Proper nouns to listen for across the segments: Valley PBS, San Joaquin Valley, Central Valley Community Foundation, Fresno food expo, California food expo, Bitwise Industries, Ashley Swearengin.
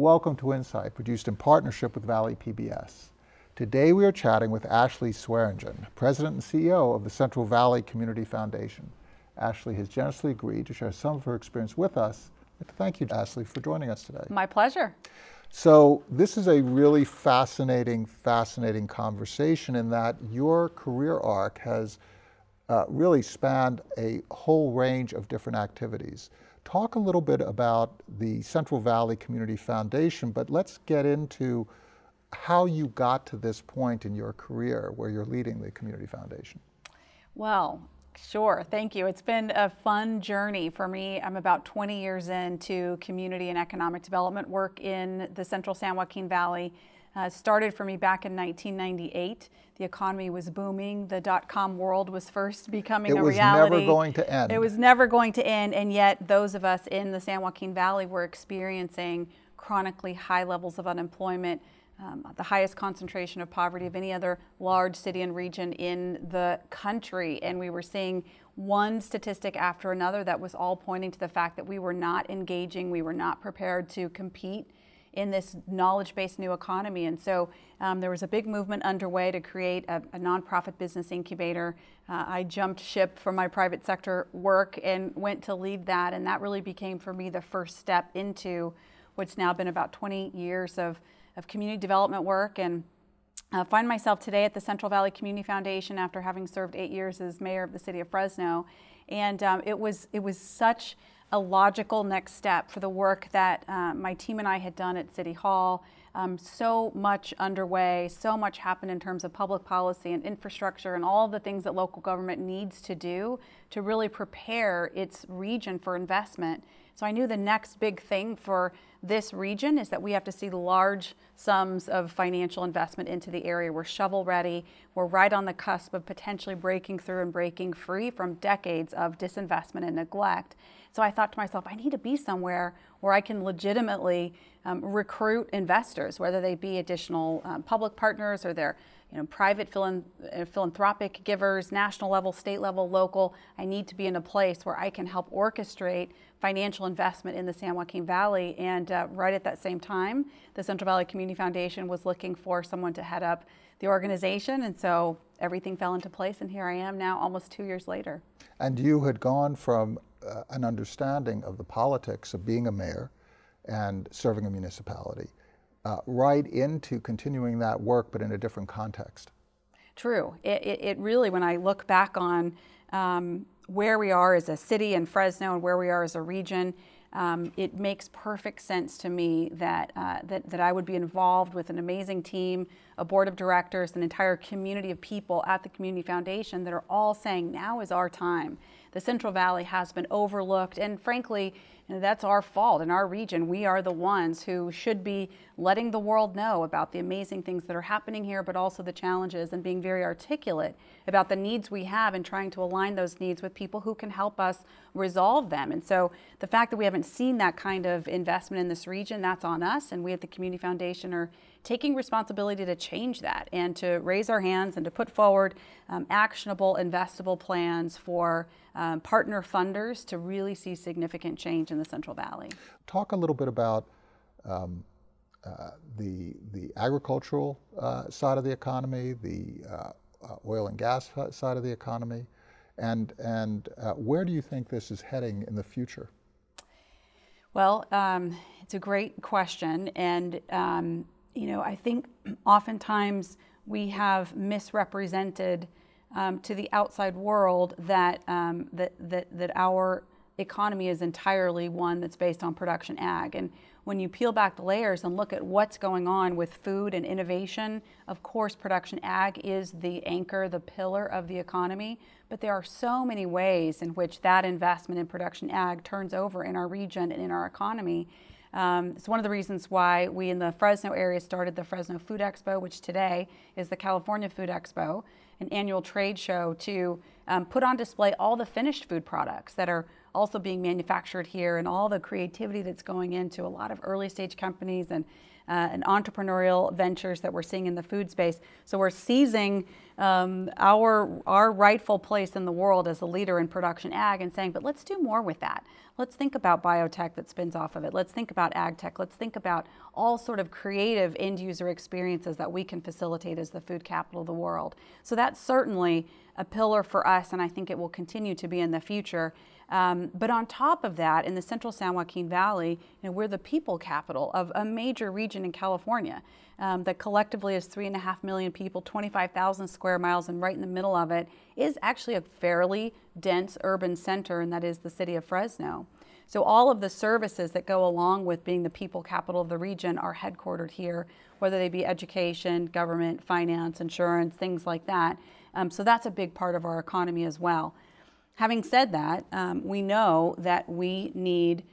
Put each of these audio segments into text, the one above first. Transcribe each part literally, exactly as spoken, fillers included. Welcome to Insight, produced in partnership with Valley P B S. Today we are chatting with Ashley Swearengin, President and C E O of the Central Valley Community Foundation. Ashley has generously agreed to share some of her experience with us. Thank you, Ashley, for joining us today. My pleasure. So this is a really fascinating, fascinating conversation in that your career arc has uh, really spanned a whole range of different activities. Talk a little bit about the Central Valley Community Foundation, but let's get into how you got to this point in your career where you're leading the community foundation. Well, sure, thank you. It's been a fun journey for me. I'm about twenty years into community and economic development work in the central San Joaquin Valley. Uh, started for me back in nineteen ninety-eight. The economy was booming. The dot-com world was first becoming a reality. It was never going to end. It was never going to end, and yet those of us in the San Joaquin Valley were experiencing chronically high levels of unemployment, um, the highest concentration of poverty of any other large city and region in the country, and we were seeing one statistic after another that was all pointing to the fact that we were not engaging, we were not prepared to compete in this knowledge-based new economy. And so um, there was a big movement underway to create a, a nonprofit business incubator. Uh, I jumped ship from my private sector work and went to lead that, and that really became for me the first step into what's now been about twenty years of, of community development work. And I find myself today at the Central Valley Community Foundation after having served eight years as mayor of the city of Fresno. And um, it was it was such a logical next step for the work that uh, my team and I had done at City Hall. Um, so much underway, so much happened in terms of public policy and infrastructure and all the things that local government needs to do to really prepare its region for investment. So I knew the next big thing for this region is that we have to see large sums of financial investment into the area. We're shovel ready. We're right on the cusp of potentially breaking through and breaking free from decades of disinvestment and neglect. So I thought to myself, I need to be somewhere where I can legitimately um, recruit investors, whether they be additional um, public partners or they're you know, private philanthropic givers, national level, state level, local. I need to be in a place where I can help orchestrate financial investment in the San Joaquin Valley. And uh, right at that same time, the Central Valley Community Foundation was looking for someone to head up the organization. And so everything fell into place. And here I am now almost two years later. And you had gone from uh, an understanding of the politics of being a mayor and serving a municipality Uh, right into continuing that work, but in a different context. True. It, it, it really, when I look back on um, where we are as a city in Fresno and where we are as a region, um, it makes perfect sense to me that, uh, that, that I would be involved with an amazing team, a board of directors, an entire community of people at the Community Foundation that are all saying, now is our time. The Central Valley has been overlooked, and frankly, you know, that's our fault in our region. We are the ones who should be letting the world know about the amazing things that are happening here, but also the challenges, and being very articulate about the needs we have and trying to align those needs with people who can help us resolve them. And so the fact that we haven't seen that kind of investment in this region, that's on us, and we at the Community Foundation are taking responsibility to change that and to raise our hands and to put forward um, actionable, investable plans for um, partner funders to really see significant change in the Central Valley. Talk a little bit about um, uh, the, the agricultural uh, side of the economy, the uh, oil and gas side of the economy, and, and uh, where do you think this is heading in the future? Well, um, it's a great question, and um, you know, I think oftentimes we have misrepresented um, to the outside world that, um, that, that, that our economy is entirely one that's based on production ag. And when you peel back the layers and look at what's going on with food and innovation, of course, production ag is the anchor, the pillar of the economy. But there are so many ways in which that investment in production ag turns over in our region and in our economy. Um, it's one of the reasons why we in the Fresno area started the Fresno Food Expo, which today is the California Food Expo, an annual trade show to um, put on display all the finished food products that are also being manufactured here and all the creativity that's going into a lot of early stage companies and uh, and entrepreneurial ventures that we're seeing in the food space. So we're seizing um, our, our rightful place in the world as a leader in production ag and saying, but let's do more with that. Let's think about biotech that spins off of it. Let's think about ag tech. Let's think about all sort of creative end user experiences that we can facilitate as the food capital of the world. So that's certainly a pillar for us, and I think it will continue to be in the future. Um, but on top of that, in the central San Joaquin Valley, you know, we're the people capital of a major region in California um, that collectively is three and a half million people, twenty-five thousand square miles, and right in the middle of it is actually a fairly dense urban center, and that is the city of Fresno. So all of the services that go along with being the people capital of the region are headquartered here, whether they be education, government, finance, insurance, things like that. Um, so that's a big part of our economy as well. Having said that, um, we know that we need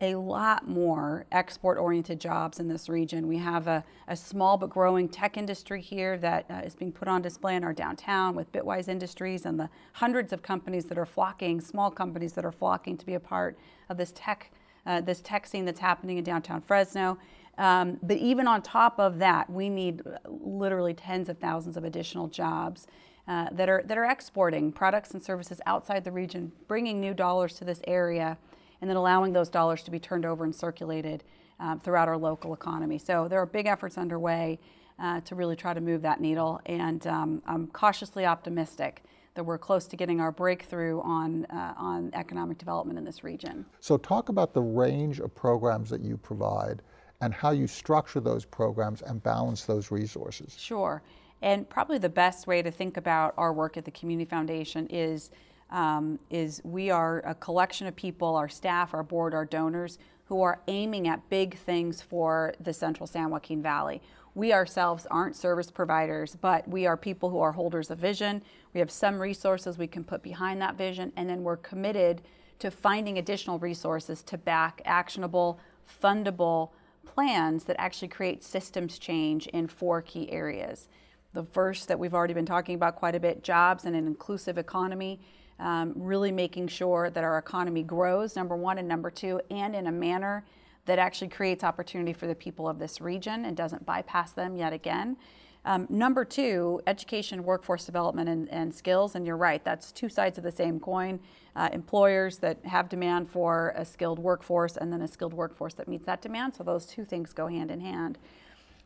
a lot more export-oriented jobs in this region. We have a, a small but growing tech industry here that uh, is being put on display in our downtown with Bitwise Industries and the hundreds of companies that are flocking, small companies that are flocking to be a part of this tech, uh, this tech scene that's happening in downtown Fresno. Um, but even on top of that, we need literally tens of thousands of additional jobs uh, that are, that are exporting products and services outside the region, bringing new dollars to this area, and then allowing those dollars to be turned over and circulated um, throughout our local economy. So there are big efforts underway uh, to really try to move that needle, and um, I'm cautiously optimistic that we're close to getting our breakthrough on, uh, on economic development in this region. So talk about the range of programs that you provide and how you structure those programs and balance those resources. Sure, and probably the best way to think about our work at the Community Foundation is Um, is we are a collection of people, our staff, our board, our donors, who are aiming at big things for the central San Joaquin Valley. We ourselves aren't service providers, but we are people who are holders of vision. We have some resources we can put behind that vision, and then we're committed to finding additional resources to back actionable, fundable plans that actually create systems change in four key areas. The first that we've already been talking about quite a bit, jobs and an inclusive economy. Um, really making sure that our economy grows, number one, and number two, and in a manner that actually creates opportunity for the people of this region and doesn't bypass them yet again. Um, number two, education, workforce development, and, and skills, and you're right, that's two sides of the same coin. Uh, employers that have demand for a skilled workforce, and then a skilled workforce that meets that demand, so those two things go hand in hand.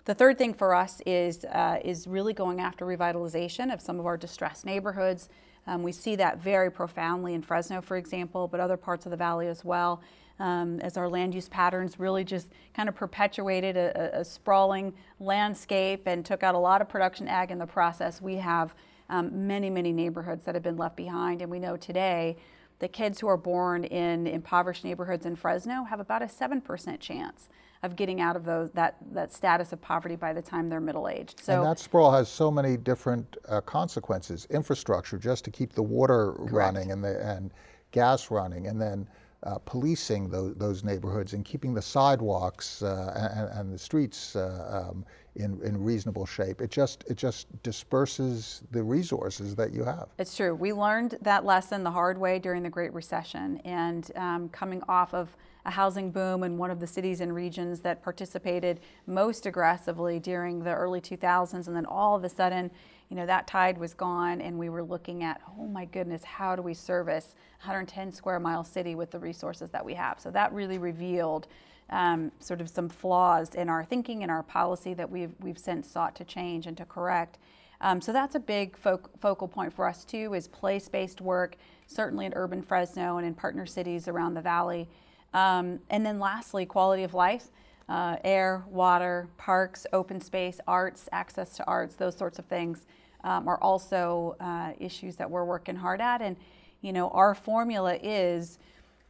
The third thing for us is, uh, is really going after revitalization of some of our distressed neighborhoods. Um, we see that very profoundly in Fresno, for example, but other parts of the valley as well, um, as our land use patterns really just kind of perpetuated a, a sprawling landscape and took out a lot of production ag in the process. We have um, many, many neighborhoods that have been left behind, and we know today the kids who are born in impoverished neighborhoods in Fresno have about a seven percent chance of getting out of those, that, that status of poverty by the time they're middle-aged. So, and that sprawl has so many different uh, consequences, infrastructure just to keep the water correct. running and, the, and gas running, and then uh, policing those, those neighborhoods and keeping the sidewalks uh, and, and the streets uh, um, in, in reasonable shape. It just, it just disperses the resources that you have. It's true. We learned that lesson the hard way during the Great Recession, and um, coming off of a housing boom in one of the cities and regions that participated most aggressively during the early two thousands, and then all of a sudden, you know, that tide was gone, and we were looking at, oh my goodness, how do we service one hundred ten square mile city with the resources that we have? So that really revealed um, sort of some flaws in our thinking and our policy that we've, we've since sought to change and to correct. Um, so that's a big fo focal point for us too, is place-based work, certainly in urban Fresno and in partner cities around the valley. Um, and then lastly, quality of life, uh, air, water, parks, open space, arts, access to arts, those sorts of things um, are also uh, issues that we're working hard at. And, you know, our formula is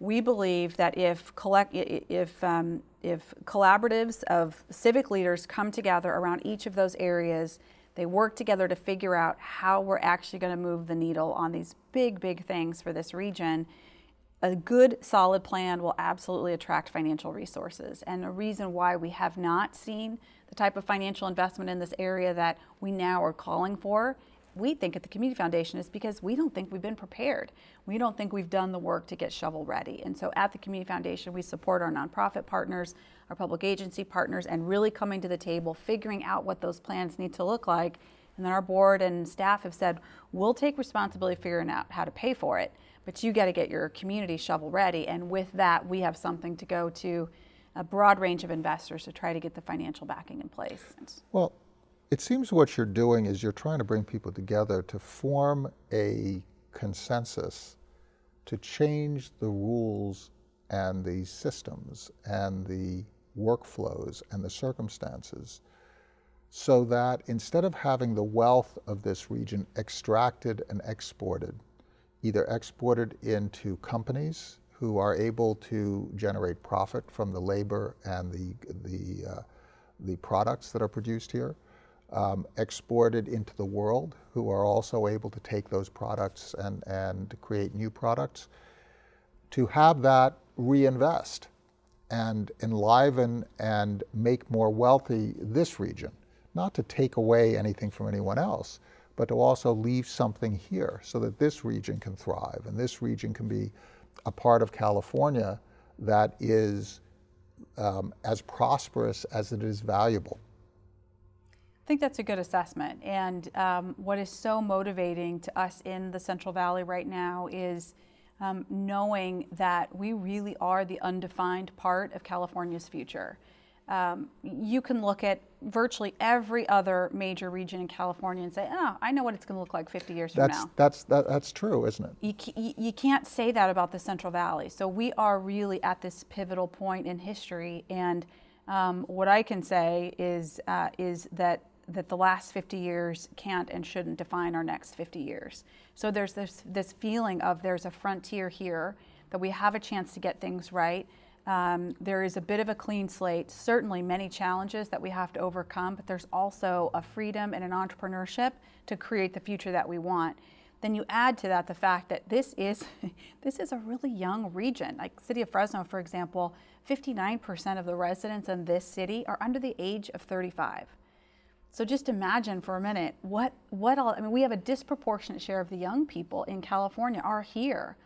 we believe that if, collect, if, um, if collaboratives of civic leaders come together around each of those areas, they work together to figure out how we're actually going to move the needle on these big, big things for this region. A good, solid plan will absolutely attract financial resources. And the reason why we have not seen the type of financial investment in this area that we now are calling for we think at the Community Foundation is because we don't think we've been prepared. We don't think we've done the work to get shovel ready. And so at the Community Foundation, we support our nonprofit partners, our public agency partners, and really coming to the table, figuring out what those plans need to look like. And then our board and staff have said, we'll take responsibility figuring out how to pay for it, but you got to get your community shovel ready. And with that, we have something to go to a broad range of investors to try to get the financial backing in place. Well, it seems what you're doing is you're trying to bring people together to form a consensus to change the rules and the systems and the workflows and the circumstances, so that instead of having the wealth of this region extracted and exported, either exported into companies who are able to generate profit from the labor and the, the, uh, the products that are produced here, Um, exported into the world, who are also able to take those products and, and create new products, to have that reinvest and enliven and make more wealthy this region, not to take away anything from anyone else, but to also leave something here so that this region can thrive and this region can be a part of California that is um, as prosperous as it is valuable. I think that's a good assessment. And um, what is so motivating to us in the Central Valley right now is um, knowing that we really are the undefined part of California's future. Um, you can look at virtually every other major region in California and say, oh, I know what it's going to look like fifty years from that's, now. That's, that, that's true, isn't it? You, you can't say that about the Central Valley. So we are really at this pivotal point in history. And um, what I can say is, uh, is that that the last fifty years can't and shouldn't define our next fifty years. So there's this, this feeling of there's a frontier here, that we have a chance to get things right. Um, there is a bit of a clean slate, certainly many challenges that we have to overcome, but there's also a freedom and an entrepreneurship to create the future that we want. Then you add to that the fact that this is, this is a really young region. Like city of Fresno, for example, fifty-nine percent of the residents in this city are under the age of thirty-five. So just imagine for a minute what, what all, I mean, we have a disproportionate share of the young people in California are here,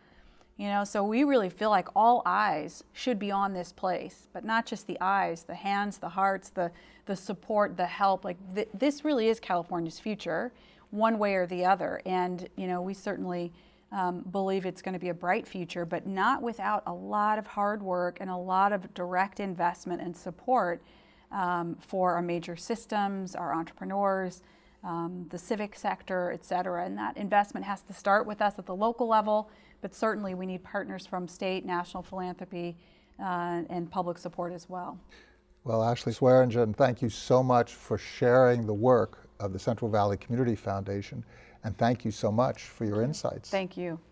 you know, so we really feel like all eyes should be on this place, but not just the eyes, the hands, the hearts, the, the support, the help, like th this really is California's future one way or the other. And, you know, we certainly um, believe it's going to be a bright future, but not without a lot of hard work and a lot of direct investment and support Um, for our major systems, our entrepreneurs, um, the civic sector, et cetera. And that investment has to start with us at the local level, but certainly we need partners from state, national philanthropy, uh, and public support as well. Well, Ashley Swearengin, thank you so much for sharing the work of the Central Valley Community Foundation, and thank you so much for your insights. Thank you.